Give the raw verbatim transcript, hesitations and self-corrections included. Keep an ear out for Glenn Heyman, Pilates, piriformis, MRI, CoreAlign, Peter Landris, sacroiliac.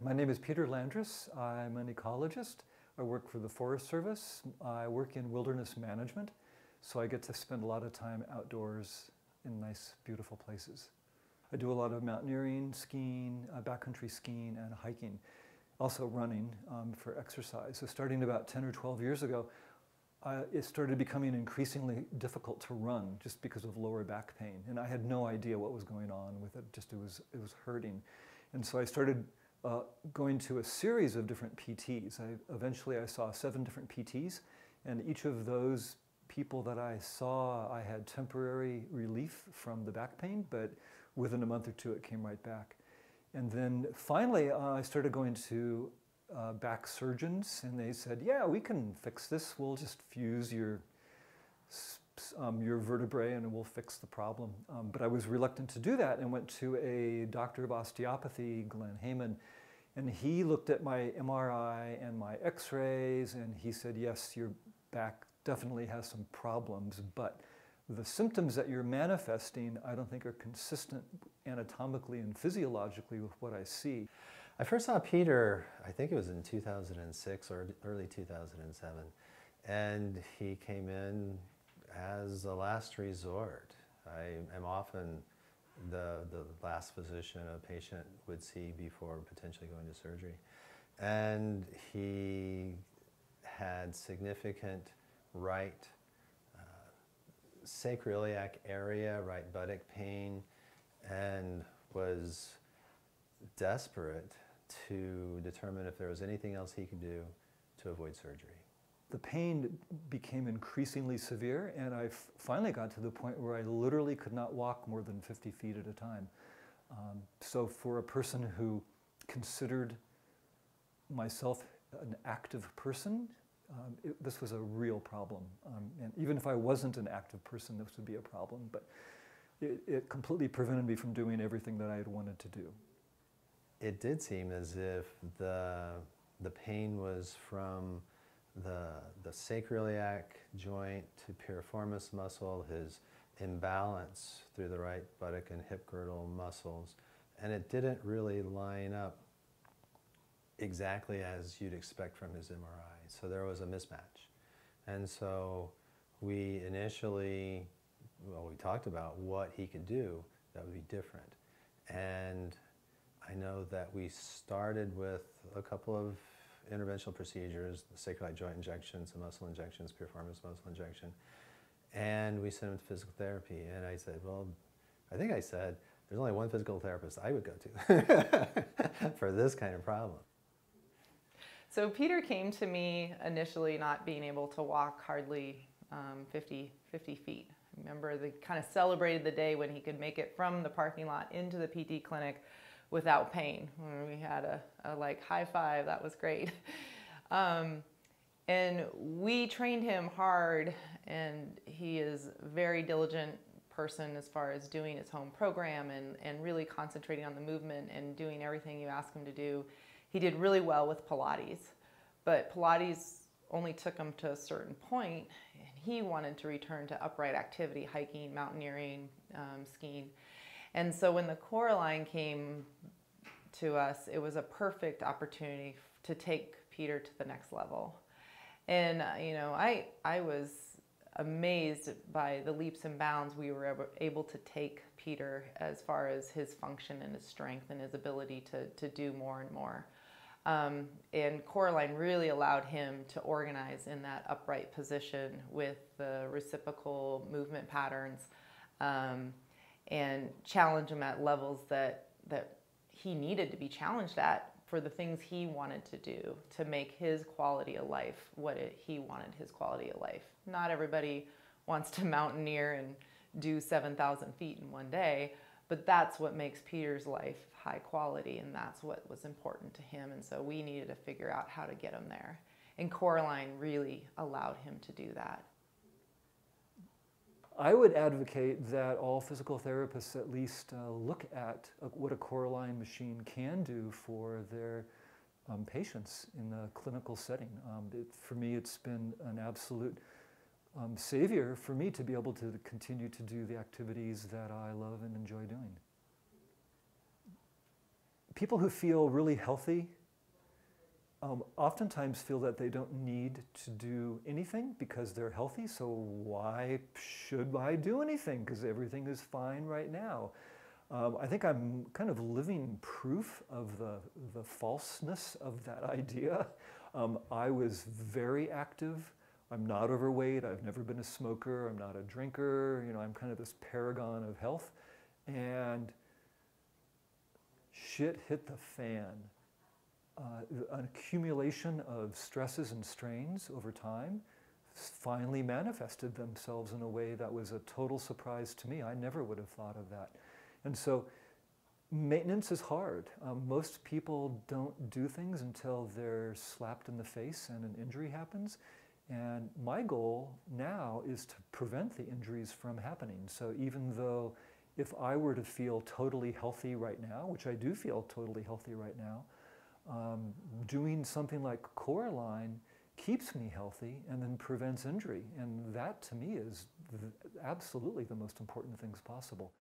My name is Peter Landris. I'm an ecologist. I work for the Forest Service. I work in wilderness management, so I get to spend a lot of time outdoors in nice, beautiful places. I do a lot of mountaineering, skiing, uh, backcountry skiing, and hiking. Also running um, for exercise. So starting about ten or twelve years ago, uh, it started becoming increasingly difficult to run just because of lower back pain. And I had no idea what was going on with it, just it was, it was hurting. And so I started uh, going to a series of different P Ts. I, eventually I saw seven different P Ts, and each of those people that I saw, I had temporary relief from the back pain, but within a month or two it came right back. And then finally, uh, I started going to uh, back surgeons, and they said, yeah, we can fix this. We'll just fuse your, um, your vertebrae and we'll fix the problem. Um, but I was reluctant to do that and went to a doctor of osteopathy, Glenn Heyman, and he looked at my M R I and my x-rays, and he said, yes, your back definitely has some problems, but the symptoms that you're manifesting, I don't think are consistent anatomically and physiologically with what I see. I first saw Peter, I think it was in two thousand six or early two thousand seven, and he came in as a last resort. I am often the, the last physician a patient would see before potentially going to surgery. And he had significant right sacroiliac area, right buttock pain, and was desperate to determine if there was anything else he could do to avoid surgery. The pain became increasingly severe, and I finally got to the point where I literally could not walk more than fifty feet at a time. Um, so for a person who considered myself an active person, Um, it, this was a real problem. Um, and even if I wasn't an active person, this would be a problem. But it, it completely prevented me from doing everything that I had wanted to do. It did seem as if the, the pain was from the, the sacroiliac joint to piriformis muscle, his imbalance through the right buttock and hip girdle muscles. And it didn't really line up exactly as you'd expect from his M R I. So there was a mismatch. And so we initially, well, we talked about what he could do that would be different. And I know that we started with a couple of interventional procedures, the sacroiliac joint injection, some muscle injections, piriformis muscle injection, and we sent him to physical therapy. And I said, well, I think I said, there's only one physical therapist I would go to for this kind of problem. So Peter came to me initially not being able to walk hardly um, fifty feet. I remember they kind of celebrated the day when he could make it from the parking lot into the P T clinic without pain. We had a, a like high five, that was great. Um, and we trained him hard, and he is very diligent person as far as doing his home program and, and really concentrating on the movement and doing everything you ask him to do. He did really well with Pilates, but Pilates only took him to a certain point, and he wanted to return to upright activity, hiking, mountaineering, um, skiing. And so when the CoreAlign came to us, it was a perfect opportunity to take Peter to the next level. And, uh, you know, I, I was amazed by the leaps and bounds we were able to take Peter as far as his function and his strength and his ability to, to do more and more. Um, and CoreAlign really allowed him to organize in that upright position with the reciprocal movement patterns um, and challenge him at levels that, that he needed to be challenged at for the things he wanted to do to make his quality of life what it, he wanted his quality of life. Not everybody wants to mountaineer and do seven thousand feet in one day, but that's what makes Peter's life high quality, and that's what was important to him. And so we needed to figure out how to get him there. And CoreAlign really allowed him to do that. I would advocate that all physical therapists at least uh, look at uh, what a CoreAlign machine can do for their um, patients in the clinical setting. Um, it, for me, it's been an absolute um, savior for me to be able to continue to do the activities that I love and enjoy doing. people who feel really healthy um, oftentimes feel that they don't need to do anything because they're healthy, so why should I do anything? Because everything is fine right now. Um, I think I'm kind of living proof of the, the falseness of that idea. Um, I was very active. I'm not overweight. I've never been a smoker. I'm not a drinker. You know, I'm kind of this paragon of health. And shit hit the fan. Uh, an accumulation of stresses and strains over time finally manifested themselves in a way that was a total surprise to me. I never would have thought of that. And so maintenance is hard. Um, most people don't do things until they're slapped in the face and an injury happens. And my goal now is to prevent the injuries from happening. So even though if I were to feel totally healthy right now, which I do feel totally healthy right now, um, doing something like CoreAlign keeps me healthy and then prevents injury. And that to me is th- absolutely the most important things possible.